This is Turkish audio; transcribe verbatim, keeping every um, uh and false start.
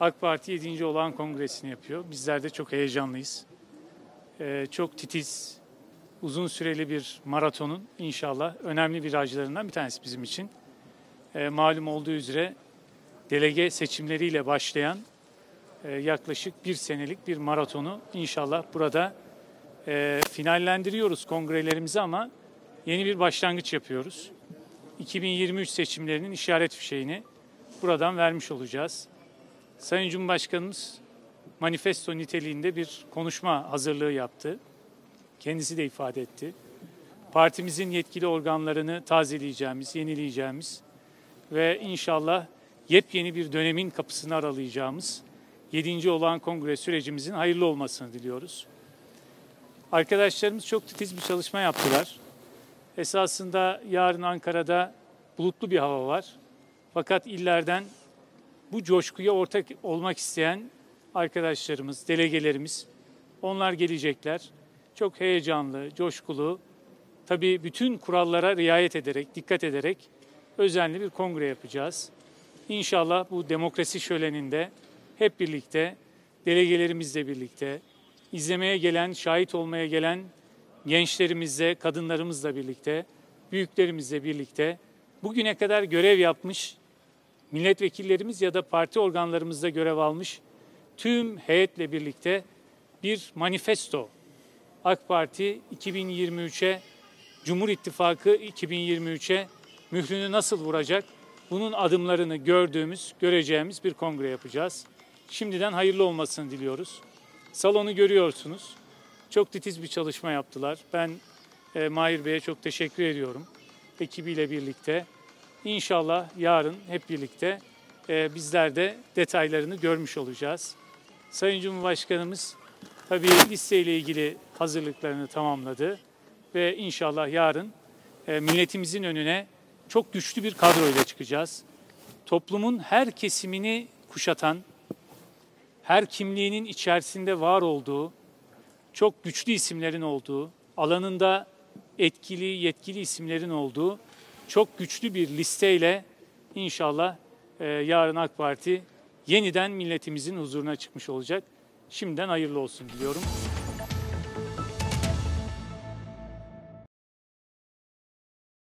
AK Parti yedinci olağan kongresini yapıyor. Bizler de çok heyecanlıyız. Ee, çok titiz, uzun süreli bir maratonun inşallah önemli virajlarından bir tanesi bizim için. Ee, malum olduğu üzere delege seçimleriyle başlayan e, yaklaşık bir senelik bir maratonu inşallah burada e, finallendiriyoruz kongrelerimizi, ama yeni bir başlangıç yapıyoruz. iki bin yirmi üç seçimlerinin işaret fişeğini buradan vermiş olacağız. Sayın Cumhurbaşkanımız manifesto niteliğinde bir konuşma hazırlığı yaptı. Kendisi de ifade etti. Partimizin yetkili organlarını tazeleyeceğimiz, yenileyeceğimiz ve inşallah yepyeni bir dönemin kapısını aralayacağımız yedinci olağan kongre sürecimizin hayırlı olmasını diliyoruz. Arkadaşlarımız çok titiz bir çalışma yaptılar. Esasında yarın Ankara'da bulutlu bir hava var. Fakat illerden bu coşkuya ortak olmak isteyen arkadaşlarımız, delegelerimiz, onlar gelecekler. Çok heyecanlı, coşkulu, tabii bütün kurallara riayet ederek, dikkat ederek özenli bir kongre yapacağız. İnşallah bu demokrasi şöleninde hep birlikte, delegelerimizle birlikte, izlemeye gelen, şahit olmaya gelen gençlerimizle, kadınlarımızla birlikte, büyüklerimizle birlikte bugüne kadar görev yapmış milletvekillerimiz ya da parti organlarımızda görev almış tüm heyetle birlikte bir manifesto. AK Parti iki bin yirmi üçe, Cumhur İttifakı iki bin yirmi üçe mührünü nasıl vuracak? Bunun adımlarını gördüğümüz, göreceğimiz bir kongre yapacağız. Şimdiden hayırlı olmasını diliyoruz. Salonu görüyorsunuz. Çok titiz bir çalışma yaptılar. Ben e, Mahir Bey'e çok teşekkür ediyorum. Ekibiyle birlikte. İnşallah yarın hep birlikte e, bizler de detaylarını görmüş olacağız. Sayın Cumhurbaşkanımız tabii listeyle ilgili hazırlıklarını tamamladı. Ve inşallah yarın e, milletimizin önüne çok güçlü bir kadroyla çıkacağız. Toplumun her kesimini kuşatan, her kimliğinin içerisinde var olduğu, çok güçlü isimlerin olduğu, alanında etkili, yetkili isimlerin olduğu çok güçlü bir listeyle inşallah e, yarın AK Parti yeniden milletimizin huzuruna çıkmış olacak. Şimdiden hayırlı olsun diliyorum.